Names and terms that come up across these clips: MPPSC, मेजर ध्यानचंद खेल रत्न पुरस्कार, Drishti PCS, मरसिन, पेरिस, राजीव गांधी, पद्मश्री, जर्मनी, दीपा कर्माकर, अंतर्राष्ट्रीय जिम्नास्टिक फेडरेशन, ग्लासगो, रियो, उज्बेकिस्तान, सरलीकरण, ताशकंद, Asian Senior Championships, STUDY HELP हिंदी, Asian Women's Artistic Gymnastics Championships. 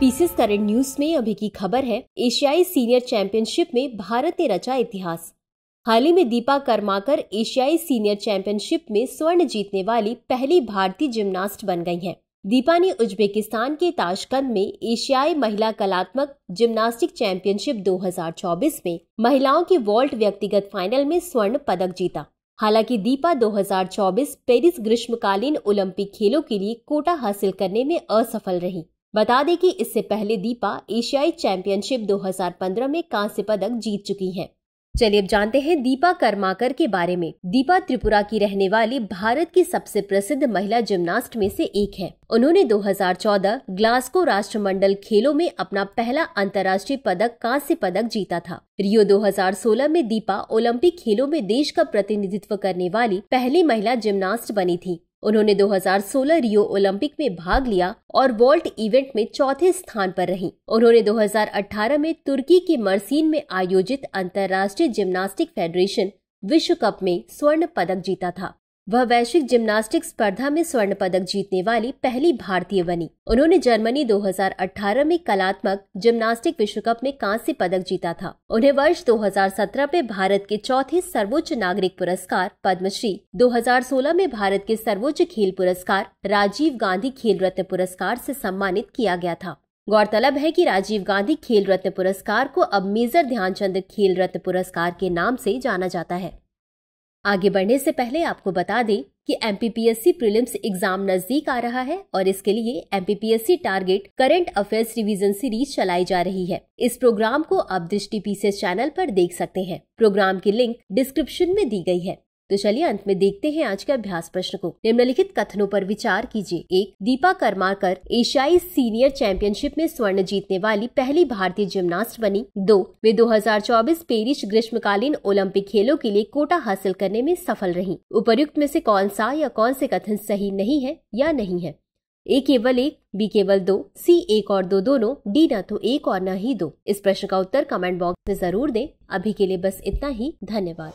Pieces current news में अभी की खबर है, एशियाई सीनियर चैंपियनशिप में भारत ने रचा इतिहास। हाल ही में दीपा कर्माकर एशियाई सीनियर चैंपियनशिप में स्वर्ण जीतने वाली पहली भारतीय जिम्नास्ट बन गई हैं। दीपा ने उज्बेकिस्तान के ताशकंद में एशियाई महिला कलात्मक जिम्नास्टिक चैंपियनशिप 2024 में महिलाओं के वॉल्ट व्यक्तिगत फाइनल में स्वर्ण पदक जीता। हालांकि दीपा 2024 पेरिस ग्रीष्मकालीन ओलंपिक खेलों के लिए कोटा हासिल करने में असफल रही। बता दें कि इससे पहले दीपा एशियाई चैंपियनशिप 2015 में कांस्य पदक जीत चुकी हैं। चलिए अब जानते हैं दीपा कर्माकर के बारे में। दीपा त्रिपुरा की रहने वाली भारत की सबसे प्रसिद्ध महिला जिम्नास्ट में से एक है। उन्होंने 2014 ग्लासगो राष्ट्रमंडल खेलों में अपना पहला अंतर्राष्ट्रीय पदक कांस्य पदक जीता था। रियो 2016 में दीपा ओलंपिक खेलों में देश का प्रतिनिधित्व करने वाली पहली महिला जिम्नास्ट बनी थी। उन्होंने 2016 रियो ओलंपिक में भाग लिया और वॉल्ट इवेंट में चौथे स्थान पर रहीं। उन्होंने 2018 में तुर्की के मरसिन में आयोजित अंतर्राष्ट्रीय जिम्नास्टिक फेडरेशन विश्व कप में स्वर्ण पदक जीता था। वह वैश्विक जिम्नास्टिक स्पर्धा में स्वर्ण पदक जीतने वाली पहली भारतीय बनी। उन्होंने जर्मनी 2018 में कलात्मक जिम्नास्टिक विश्व कप में कांस्य पदक जीता था। उन्हें वर्ष 2017 में भारत के चौथे सर्वोच्च नागरिक पुरस्कार पद्मश्री, 2016 में भारत के सर्वोच्च खेल पुरस्कार राजीव गांधी खेल रत्न पुरस्कार से सम्मानित किया गया था। गौरतलब है कि राजीव गांधी खेल रत्न पुरस्कार को अब मेजर ध्यानचंद खेल रत्न पुरस्कार के नाम से जाना जाता है। आगे बढ़ने से पहले आपको बता दें कि MPPSC प्रीलिम्स एग्जाम नजदीक आ रहा है और इसके लिए MPPSC target current affairs revision series चलाई जा रही है। इस प्रोग्राम को आप दृष्टि पीसीएस चैनल पर देख सकते हैं। प्रोग्राम की लिंक डिस्क्रिप्शन में दी गई है। तो चलिए अंत में देखते हैं आज के अभ्यास प्रश्न को। निम्नलिखित कथनों पर विचार कीजिए। 1. दीपा कर्माकर एशियाई सीनियर चैंपियनशिप में स्वर्ण जीतने वाली पहली भारतीय जिम्नास्ट बनी। 2. वे 2024 पेरिस ग्रीष्मकालीन ओलंपिक खेलों के लिए कोटा हासिल करने में सफल रहीं। उपर्युक्त में से कौन सा या कौन से कथन सही नहीं है या नहीं है? ए केवल एक, बी केवल दो, सी एक और दो दोनों, डी न तो एक और न ही दो। इस प्रश्न का उत्तर कमेंट बॉक्स में जरूर दें। अभी के लिए बस इतना ही, धन्यवाद।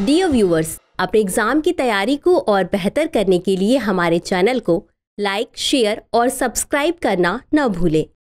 डियर व्यूअर्स, अपने एग्जाम की तैयारी को और बेहतर करने के लिए हमारे चैनल को लाइक, शेयर और सब्सक्राइब करना न भूलें।